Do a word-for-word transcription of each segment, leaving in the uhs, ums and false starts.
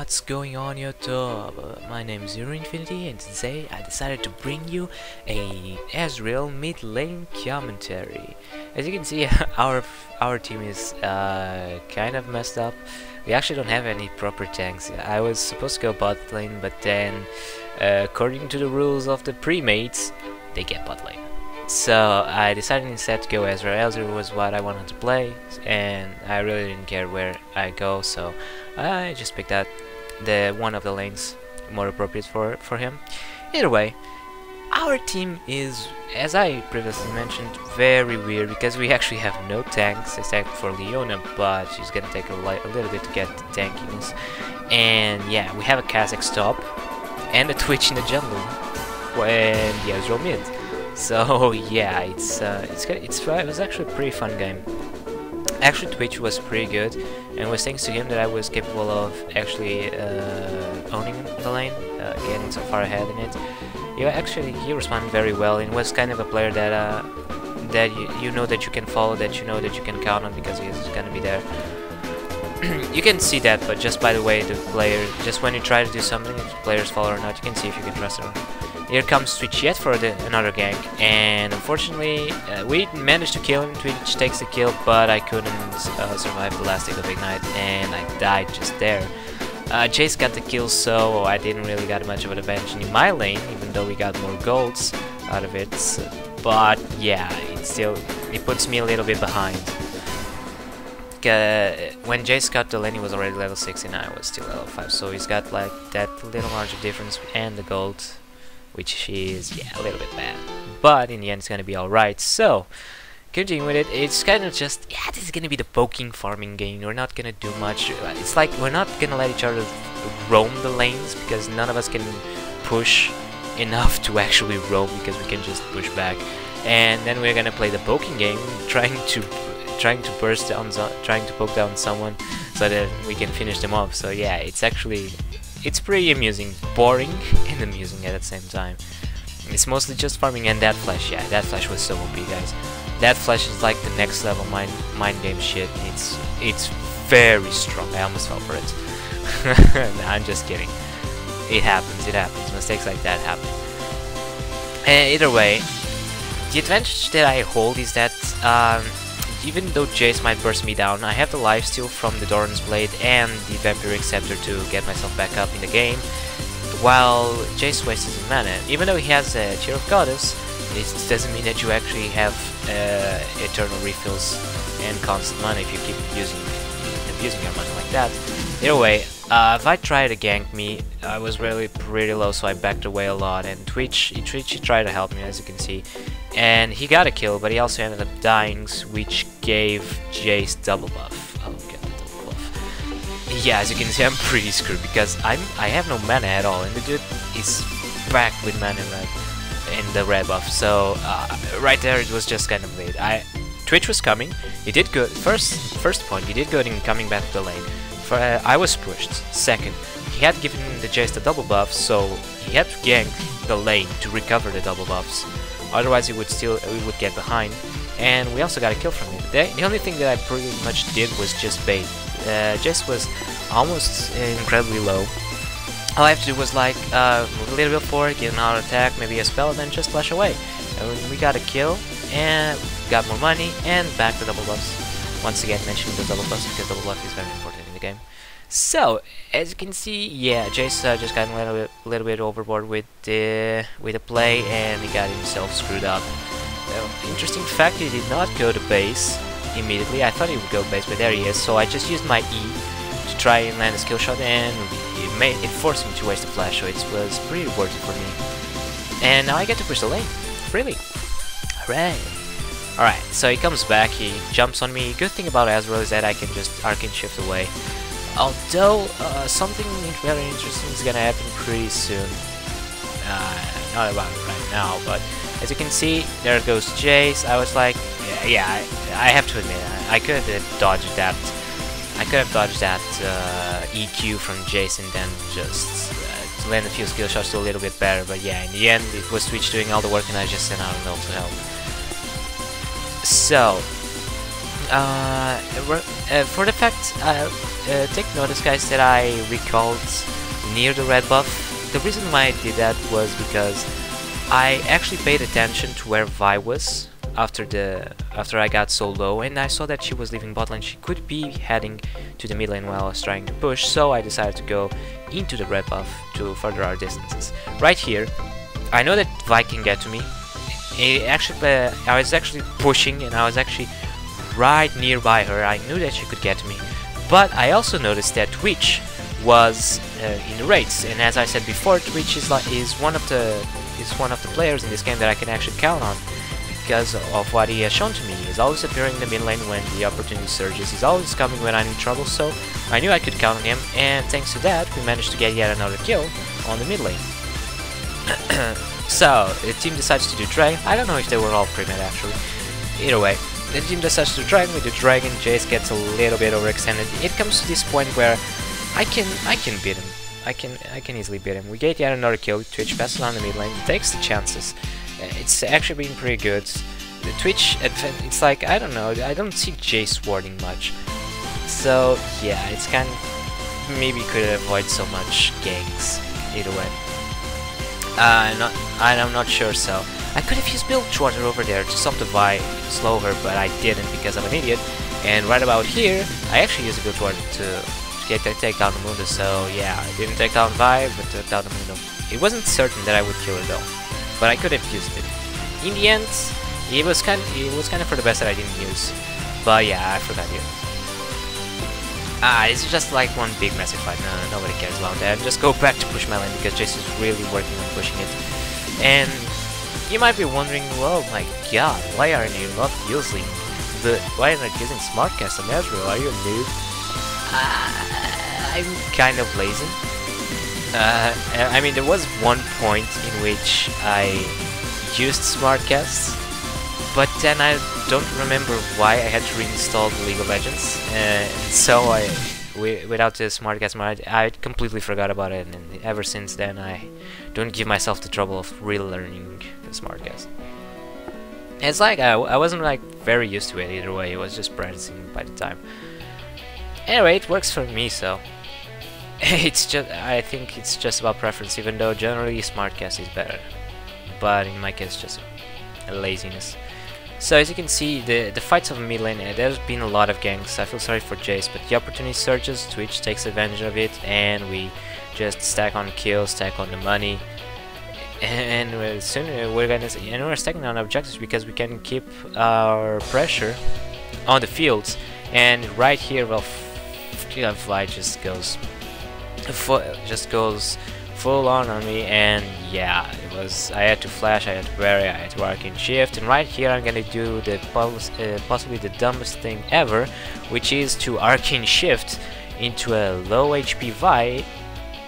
What's going on YouTube? My name is Zero Infinity and today I decided to bring you a Ezreal mid lane commentary. As you can see, our our team is uh, kind of messed up. We actually don't have any proper tanks. I was supposed to go bot lane, but then uh, according to the rules of the pre-mates, they get bot lane. So I decided instead to go Ezreal. Ezreal was what I wanted to play, and I really didn't care where I go, so I just picked out the one of the lanes more appropriate for for him. Either way, our team is, as I previously mentioned, very weird because we actually have no tanks except for Leona, but she's gonna take a, li a little bit to get the tankiness. And yeah, we have a Kha'Zix top and a Twitch in the jungle, and the Ezreal mid. So yeah, it's uh, it's it's it was actually a pretty fun game. Actually, Twitch was pretty good, and it was thanks to him that I was capable of actually uh, owning the lane, uh, getting so far ahead in it. He actually he responded very well, and was kind of a player that uh, that you, you know that you can follow, that you know that you can count on because he's gonna be there. You can see that, but just by the way the player, just when you try to do something, if the players follow or not, you can see if you can trust him. Here comes Twitch yet for the, another gank, and unfortunately uh, we managed to kill him. Twitch takes the kill, but I couldn't uh, survive the last hit of Ignite, and I died just there. Uh, Jayce got the kill, so I didn't really got much of an advantage in my lane, even though we got more golds out of it. But yeah, it still it puts me a little bit behind. Uh, when Jayce got the lane, he was already level six, and I was still level five, so he's got like that little margin of difference and the gold, which is, yeah, a little bit bad, but in the end it's gonna be alright. So continuing with it, it's kind of just, yeah, this is gonna be the poking farming game. We're not gonna do much. It's like we're not gonna let each other roam the lanes because none of us can push enough to actually roam, because we can just push back, and then we're gonna play the poking game, trying to trying to burst down, trying to poke down someone so that we can finish them off. So yeah, it's actually It's pretty amusing, boring and amusing at the same time. It's mostly just farming, and that flash, yeah, that flash was so O P, guys. That flash is like the next level mind mind game shit. It's it's very strong. I almost fell for it. Nah, I'm just kidding. It happens. It happens. Mistakes like that happen. Uh, either way, the advantage that I hold is that um, even though Jayce might burst me down, I have the lifesteal from the Doran's Blade and the Vampiric Scepter to get myself back up in the game, while Jayce wastes his mana. Even though he has a Tear of Goddess, it doesn't mean that you actually have uh, eternal refills and constant mana if you keep using, abusing your mana like that. Either way, uh, if I tried to gank me, I was really pretty low, so I backed away a lot, and Twitch, Twitch he tried to help me, as you can see. And he got a kill, but he also ended up dying, which gave Jayce double buff. Oh god, double buff. Yeah, as you can see, I'm pretty screwed because I'm I have no mana at all, and the dude is packed with mana red in the red buff. So uh, right there, it was just kind of late. I Twitch was coming. He did good first. First point, he did good in coming back to the lane. For uh, I was pushed. Second, he had given the Jayce the double buff, so he had to gank the lane to recover the double buffs. Otherwise, we would still we would get behind, and we also got a kill from him. The, the only thing that I pretty much did was just bait. Uh, Jayce was almost incredibly low. All I have to do was like uh, move a little bit forward, get an auto attack, maybe a spell, and then just flash away. And we got a kill, and got more money, and back to double buffs. Once again, mentioning the double buffs because double buff is very important in the game. So as you can see, yeah, Jayce uh, just got a little bit, little bit overboard with the with the play, and he got himself screwed up. Well, interesting fact, he did not go to base immediately. I thought he would go base, but there he is. So I just used my E to try and land a skill shot, and it made it forced him to waste the flash. So it was pretty worth it for me. And now I get to push the lane freely. Hooray! All right, so he comes back, he jumps on me. Good thing about Ezreal is that I can just arcane shift away. Although, uh, something very interesting is gonna happen pretty soon. Uh, not about it right now, but as you can see, there goes Jayce. I was like, yeah, yeah I, I have to admit, I, I could have dodged that. I could have dodged that uh, E Q from Jayce and then just uh, land a few skill shots to a little bit better. But yeah, in the end, it was Twitch doing all the work, and I just sent out an ult to help. So, uh, uh, for the fact, uh, uh, take notice guys that I recalled near the red buff. The reason why I did that was because I actually paid attention to where Vi was after the after I got so low, and I saw that she was leaving bot lane. She could be heading to the mid lane while I was trying to push, so I decided to go into the red buff to further our distances. Right here, I know that Vi can get to me. It actually, uh, I was actually pushing, and I was actually right nearby her. I knew that she could get to me, but I also noticed that Twitch was uh, in the raids, and as I said before, Twitch is like is one of the is one of the players in this game that I can actually count on, because of what he has shown to me. He's always appearing in the mid lane when the opportunity surges, he's always coming when I'm in trouble, so I knew I could count on him, and thanks to that we managed to get yet another kill on the mid lane. So the team decides to do Dragon. I don't know if they were all pre-med actually. Either way, the team decides to do Dragon. We do Dragon, Jayce gets a little bit overextended. It comes to this point where I can I can beat him. I can I can easily beat him. We get yet another kill. Twitch passes on the mid lane, takes the chances. It's actually been pretty good. The Twitch, it's like, I don't know, I don't see Jayce warding much. So yeah, it's kind of, maybe could avoid so much ganks, either way. Uh, not, I'm not sure, so. I could have used Bilge Warden over there to stop the Vi, slow her, but I didn't because I'm an idiot. And right about here, I actually used Bilge Warden to get that take down the Mundo, so yeah, I didn't take down Vi, but took down the Mundo. It wasn't certain that I would kill her though, but I could have used it. In the end, it was kind of, it was kind of for the best that I didn't use. But yeah, I forgot it. Ah, this is just like one big massive fight. No, nobody cares about that. Just go back to push my lane because Jayce is really working on pushing it. And you might be wondering, oh my god, why aren't you not using the? Why aren't you using SmartCast on Ezreal? Are you a noob? Uh, I'm kind of lazy. Uh, I mean, there was one point in which I used SmartCast, but then I don't remember why I had to reinstall the League of Legends, uh, so I, w without the SmartCast mod, I completely forgot about it, and ever since then I don't give myself the trouble of relearning the SmartCast. It's like, I, I wasn't like very used to it either way, it was just practicing by the time. Anyway, it works for me, so. It's just, I think it's just about preference, even though generally SmartCast is better, but in my case just a laziness. So as you can see, the, the fights of mid lane, uh, there's been a lot of ganks. I feel sorry for Jayce, but the opportunity surges, Twitch takes advantage of it, and we just stack on kills, stack on the money, and, and soon we're gonna, and we're stacking on objectives because we can keep our pressure on the fields. And right here, well, Fly just goes Full, just goes full on on me, and yeah, it was. I had to flash, I had to bury, I had to arc and shift, and right here I'm gonna do the pos uh, possibly the dumbest thing ever, which is to arc and shift into a low H P Vi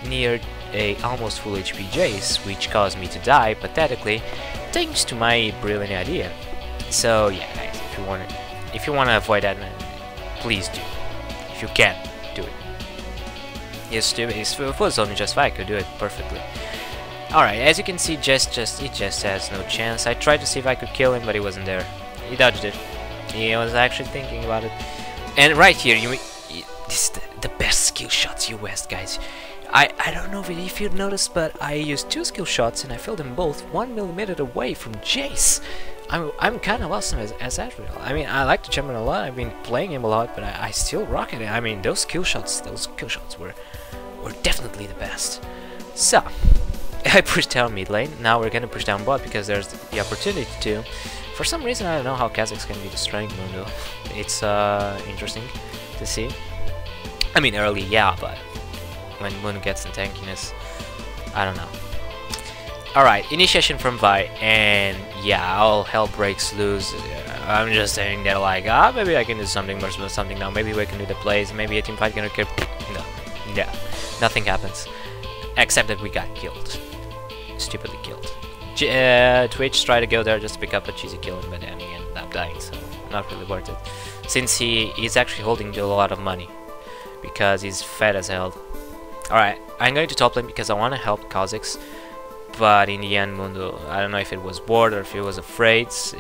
near a almost full H P Jayce, which caused me to die pathetically, thanks to my brilliant idea. So yeah, guys, if you want, if you want to avoid that, man, please do. If you can. Yes, it was only just Vi could do it perfectly. Alright, as you can see, Jayce just he just has no chance. I tried to see if I could kill him, but he wasn't there. He dodged it. He was actually thinking about it. And right here, you, you this is the, the best skill shots you waste, guys. I I don't know if you noticed, but I used two skill shots and I filled them both one millimeter away from Jayce. I'm I'm kind of awesome as as Ezreal. I mean, I like the champion a lot. I've been playing him a lot, but I, I still rock it. I mean, those skill shots, those skill shots were. We're definitely the best. So, I pushed down mid lane, now we're gonna push down bot because there's the opportunity to. For some reason, I don't know how Kha'Zix can be destroying Mundo. It's uh, interesting to see. I mean, early, yeah, but when Mundo gets the tankiness, I don't know. Alright, initiation from Vi, and yeah, all hell breaks loose. I'm just saying that, like, ah, maybe I can do something more, something now, maybe we can do the plays, maybe a team fight can occur. No, yeah. Nothing happens, except that we got killed. Stupidly killed. J uh, Twitch tried to go there just to pick up a cheesy kill, but then he ended up dying, so not really worth it. Since he is actually holding a lot of money, because he's fat as hell. Alright, I'm going to top lane because I want to help Kha'Zix, but in the end Mundo, I don't know if it was bored or if he was afraid, it,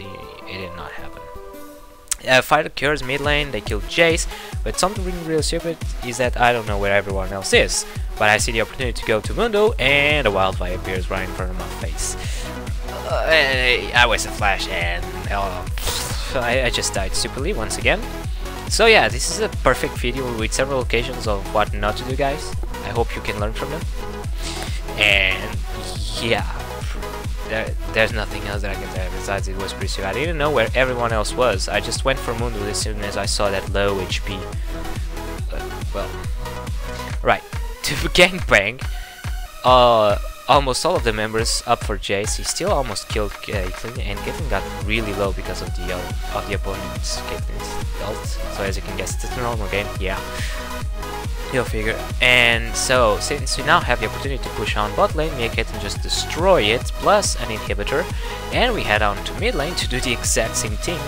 it did not happen. Uh, fighter cures mid lane, they killed Jayce, but something real stupid is that I don't know where everyone else is. But I see the opportunity to go to Mundo, and a wildfire appears right in front of my face. Uh, I wasted flash, and uh, I, I just died stupidly once again. So yeah, this is a perfect video with several occasions of what not to do, guys. I hope you can learn from them. And yeah, there, there's nothing else that I can say besides it was pretty stupid. I didn't know where everyone else was. I just went for Mundo as soon as I saw that low H P. Uh, well, right, to gangbang. Uh, almost all of the members up for Jayce. He still almost killed Caitlyn, and Caitlyn got really low because of the uh, of the opponent's Caitlyn's ult. So as you can guess, it's a normal game. Yeah. You'll figure. And so, since we now have the opportunity to push on bot lane, me and Caitlyn just destroy it, plus an inhibitor, and we head on to mid lane to do the exact same thing.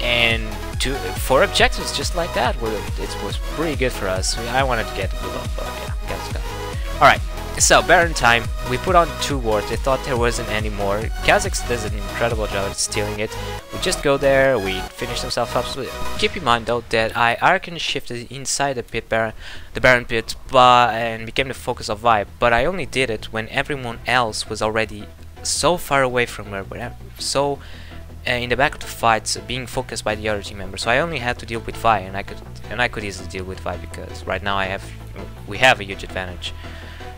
And to, four objectives just like that, well, it was pretty good for us. I wanted to get the blue up, but yeah, got it. Alright, so Baron time, we put on two wards, I thought there wasn't any more. Kha'Zix does an incredible job at stealing it. We just go there, we finish themselves up. So keep in mind though that I arcane shifted inside the pit Baron, the Baron pit but, and became the focus of Vi, but I only did it when everyone else was already so far away from her, but I'm so uh, in the back of the fights, uh, being focused by the other team member. So I only had to deal with Vi, and I could and I could easily deal with Vi because right now I have we have a huge advantage.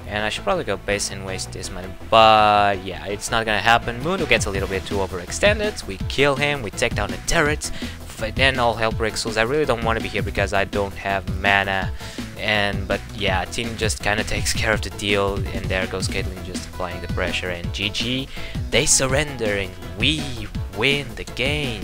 And I should probably go base and waste this money, but yeah, it's not gonna happen. Mundo gets a little bit too overextended, we kill him, we take down the turrets, but then all hell breaks loose. I really don't want to be here because I don't have mana, and but yeah, team just kind of takes care of the deal, and there goes Caitlyn just applying the pressure, and G G, they surrender, and we win the game.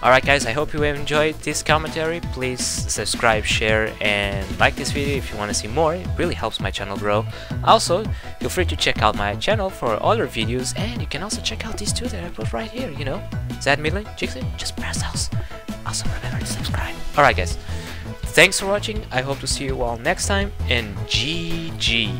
Alright guys, I hope you enjoyed this commentary. Please subscribe, share and like this video if you want to see more, it really helps my channel grow. Also, feel free to check out my channel for other videos, and you can also check out these two that I put right here, you know. Zad Midlane, Jixi, just press house. Also remember to subscribe. Alright guys, thanks for watching, I hope to see you all next time, and G G!